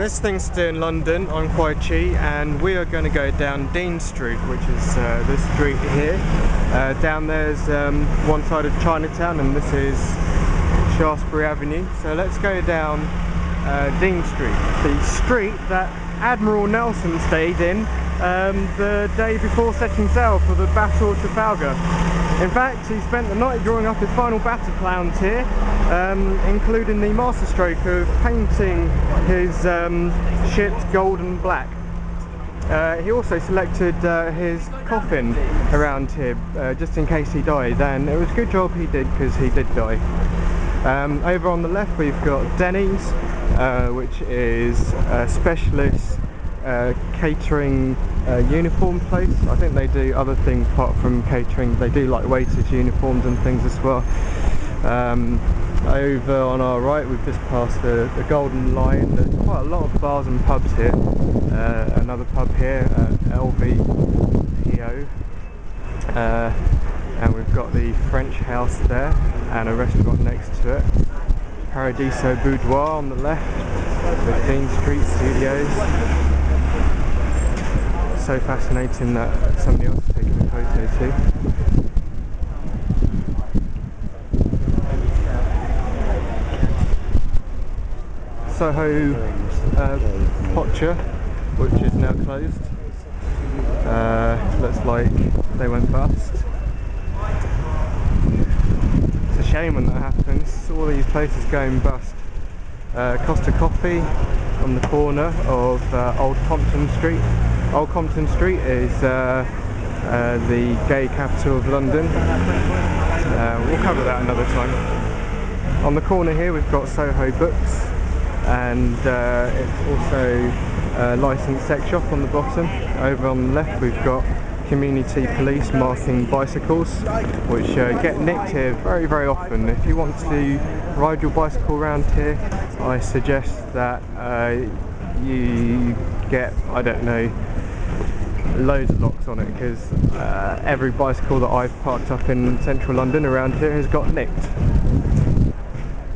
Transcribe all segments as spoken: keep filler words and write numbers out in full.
there's things to do in London on Kwai Chi, and we are going to go down Dean Street, which is uh, this street here. Uh, down there's um, one side of Chinatown, and this is Shaftesbury Avenue. So let's go down uh, Dean Street, the street that Admiral Nelson stayed in um, the day before setting sail for the Battle of Trafalgar. In fact, he spent the night drawing up his final battle plans here, um, including the masterstroke of painting his um, ship gold and black. Uh, he also selected uh, his coffin around here, uh, just in case he died, and it was a good job he did, because he did die. Um, over on the left we've got Denny's, uh, which is a specialist Uh, catering uh, uniform place. I think they do other things apart from catering. They do like waiters uniforms and things as well. Um, over on our right we've just passed the, the Golden Lion. There's quite a lot of bars and pubs here. Uh, another pub here, uh, L V P O, uh, and we've got the French House there and a restaurant next to it. Paradiso Boudoir on the left with Dean Street Studios. So fascinating that somebody else is taking a photo too. Soho uh, Pocha, which is now closed. Uh, looks like they went bust. It's a shame when that happens. All these places going bust. Uh, Costa Coffee on the corner of uh, Old Compton Street. Old Compton Street is uh, uh, the gay capital of London. Uh, we'll cover that another time. On the corner here we've got Soho Books, and uh, it's also a licensed sex shop on the bottom. Over on the left we've got community police marking bicycles, which uh, get nicked here very very often. If you want to ride your bicycle around here, I suggest that uh, you get, I don't know, loads of locks on it, because uh, every bicycle that I've parked up in central London around here has got nicked.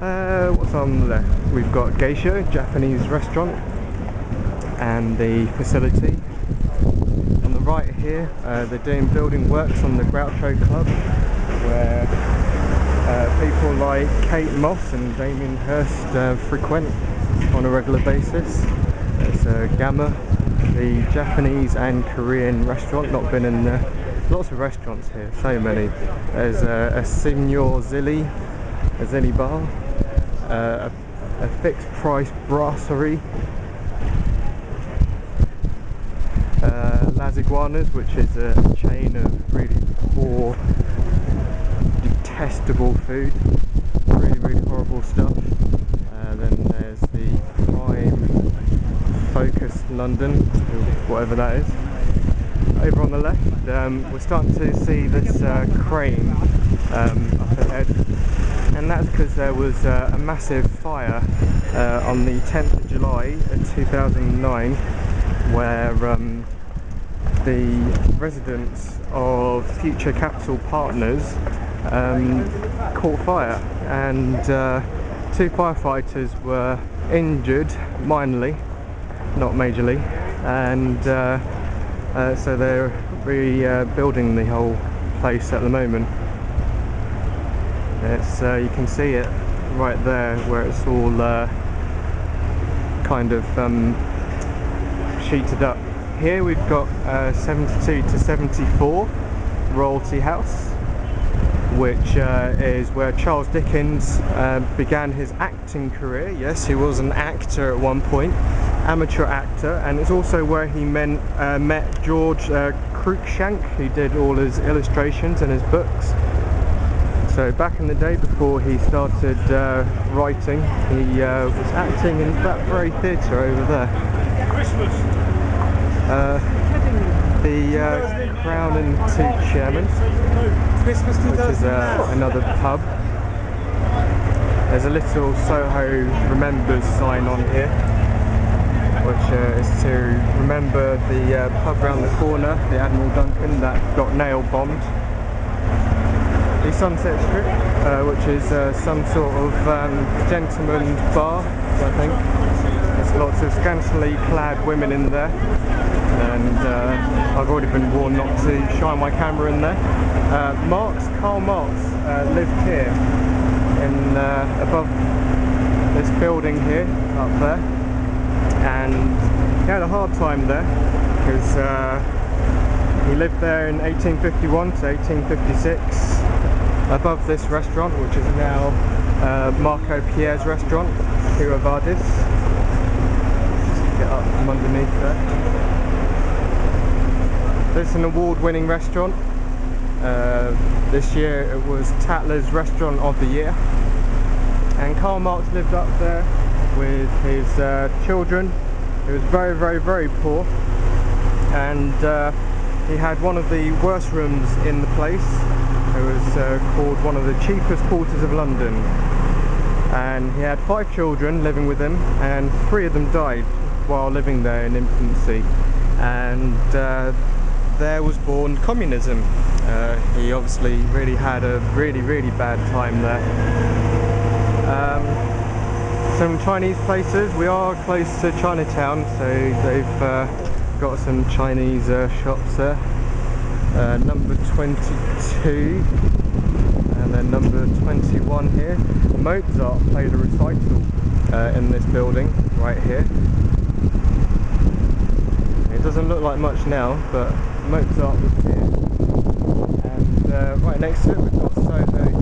Uh, what's on the left? We've got Geisha, Japanese restaurant, and the facility. On the right here, uh, they're doing building works on the Groucho Club, where uh, people like Kate Moss and Damien Hirst uh, frequent on a regular basis. It's a uh, Gamma, the Japanese and Korean restaurant. Not been in there. Lots of restaurants here, so many. There's a, a Signor Zilli, a Zilli Bar, uh, a, a fixed price brasserie, uh, Las Iguanas, which is a chain of really poor, detestable food, really, really horrible stuff. Uh, then there's the prime Focus London, whatever that is. Over on the left, um, we're starting to see this uh, crane um, up ahead, and that's because there was uh, a massive fire uh, on the tenth of July two thousand nine, where um, the residents of Future Capital Partners um, caught fire, and uh, two firefighters were injured minorly, not majorly, and uh, uh, so they're rebuilding uh, the whole place at the moment. It's uh, you can see it right there where it's all uh, kind of um, sheeted up. Here we've got uh, seventy-two to seventy-four Royalty House, which uh, is where Charles Dickens uh, began his acting career. Yes, he was an actor at one point, amateur actor, and it's also where he men, uh, met George uh, Cruikshank, who did all his illustrations and his books. So back in the day, before he started uh, writing, he uh, was acting in that very theatre over there. Uh, the uh, Crown and Two Chairmen, which is uh, another pub. There's a little Soho Remembers sign on here, which uh, is to remember the uh, pub round the corner, the Admiral Duncan, that got nail bombed. The Sunset Strip, uh, which is uh, some sort of um, gentleman's bar, I think. It's lots of scantily clad women in there, and uh, I've already been warned not to shine my camera in there. Uh, Marx, Karl Marx uh, lived here, in uh, above this building here, up there, and he had a hard time there, because uh, he lived there in eighteen fifty-one to eighteen fifty-six, above this restaurant, which is now uh, Marco Pierre's restaurant, Cura Vardis. Just get up from underneath there. It's an award-winning restaurant. Uh, this year it was Tatler's Restaurant of the Year. And Karl Marx lived up there with his uh, children. He was very, very, very poor. And uh, he had one of the worst rooms in the place. It was uh, called one of the cheapest quarters of London, and he had five children living with him, and three of them died while living there in infancy, and uh, there was born communism. Uh, he obviously really had a really, really bad time there. Um, some Chinese places. We are close to Chinatown, so they've uh, got some Chinese uh, shops there. Uh, number twenty-two, and then number twenty-one here. Mozart played a recital uh, in this building right here. It doesn't look like much now, but Mozart was here. And uh, right next to it we've got Soho Theatre.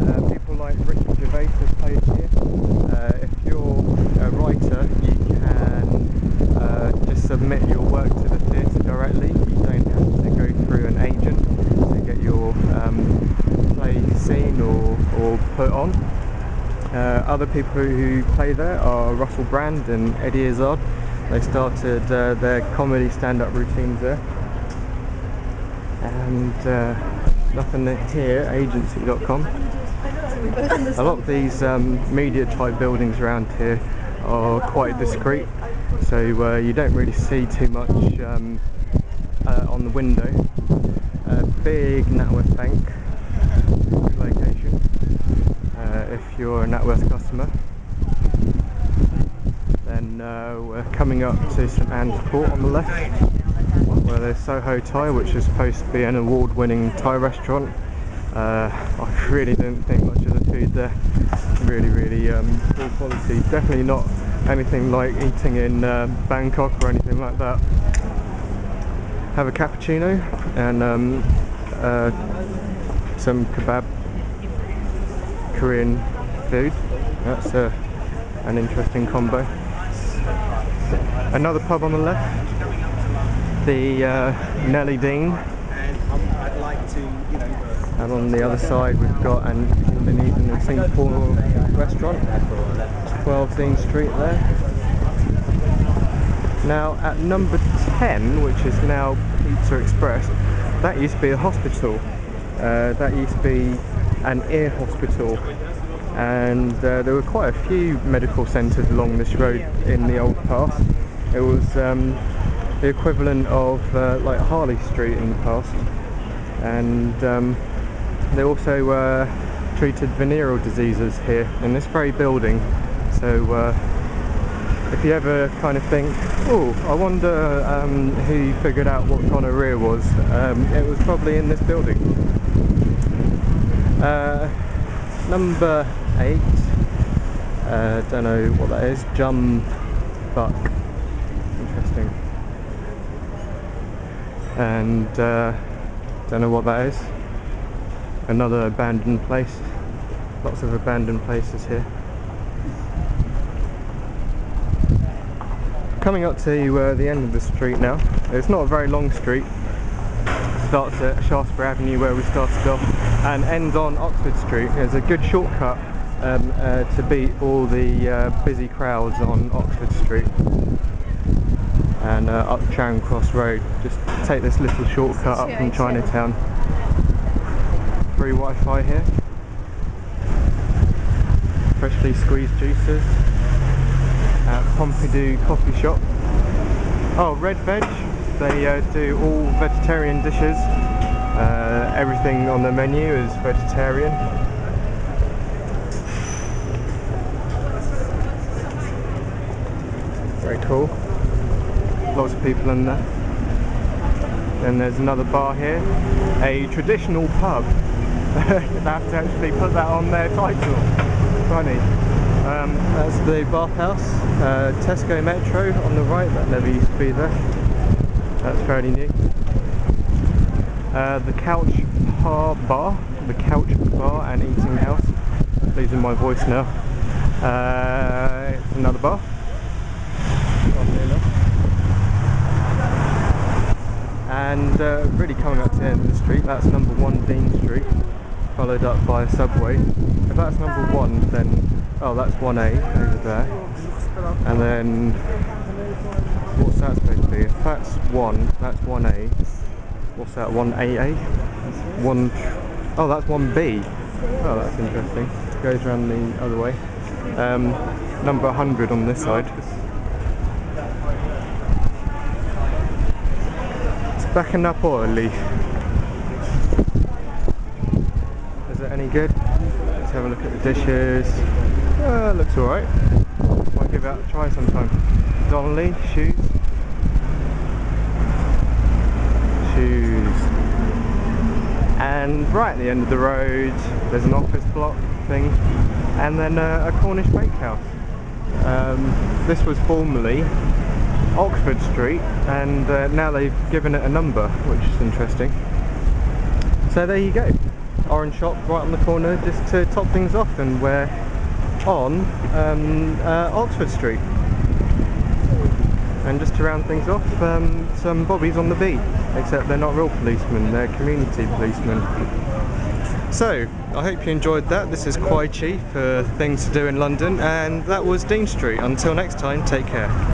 Uh, people like Richard Gervais have played here. Uh, if you're a writer, you submit your work to the theatre directly. You don't have to go through an agent to get your um, play seen or, or put on. Uh, other people who play there are Russell Brand and Eddie Izzard. They started uh, their comedy stand-up routines there. And uh, nothing here, agency dot com. A lot of these um, media type buildings around here are quite discreet, so uh, you don't really see too much um, uh, on the window. A big Natworth Bank location uh, if you're a Natworth customer. Then uh, we're coming up to St Anne's Court on the left, where there's Soho Thai, which is supposed to be an award-winning Thai restaurant. Uh, I really didn't think much of the food there. Really, really um, poor quality. Definitely not anything like eating in uh, Bangkok or anything like that. Have a cappuccino and um, uh, some kebab, Korean food. That's uh, an interesting combo. Another pub on the left, the uh, Nelly Dean. And on the other side we've got an Indonesian and Singapore restaurant, twelve Dean Street there. Now at number ten, which is now Pizza Express, that used to be a hospital. Uh, that used to be an ear hospital, and uh, there were quite a few medical centres along this road in the old past. It was um, the equivalent of uh, like Harley Street in the past, and um, they also uh, treated venereal diseases here in this very building. So uh, if you ever kind of think, oh, I wonder um, who figured out what gonorrhea was, um, it was probably in this building. Uh, number eight, uh, don't know what that is, Jum Buck, interesting. And uh, don't know what that is. Another abandoned place. Lots of abandoned places here. Coming up to uh, the end of the street now. It's not a very long street. It starts at Shaftesbury Avenue, where we started off, and ends on Oxford Street. It's a good shortcut um, uh, to beat all the uh, busy crowds on Oxford Street and uh, up Charing Cross Road. Just take this little shortcut up from Chinatown. Free Wi-Fi here. Freshly squeezed juices. At Pompidou Coffee Shop. Oh, red veg. They uh, do all vegetarian dishes. Uh, everything on the menu is vegetarian. Very cool. Lots of people in there. Then there's another bar here, a traditional pub. They have to actually put that on their title. Funny. Um, that's the bathhouse, uh, Tesco Metro on the right. That never used to be there. That's fairly new. Uh, the Couch Bar Bar, the Couch Bar and Eating House. I'm losing my voice now. Uh, it's another bar. And uh, really coming up to the end of the street, that's number one Dean Street, followed up by a Subway. If that's number one, then, oh, that's one A over there. And then, what's that supposed to be? If that's one, that's one A. What's that, one A A? One, oh, that's one B. Oh, that's interesting. Goes around the other way. Um, number one hundred on this side. Backing up orderly. Is it any good? Let's have a look at the dishes. Uh, looks alright. Might give it a try sometime. Donnelly, shoes. Shoes. And right at the end of the road, there's an office block thing. And then uh, a Cornish bakehouse. Um, this was formerly Oxford Street, and uh, now they've given it a number, which is interesting. So there you go, orange shop right on the corner, just to top things off, and we're on um, uh, Oxford Street. And just to round things off, um, some bobbies on the beat, except they're not real policemen, they're community policemen. So, I hope you enjoyed that. This is Kwai Chi for things to do in London, and that was Dean Street. Until next time, take care.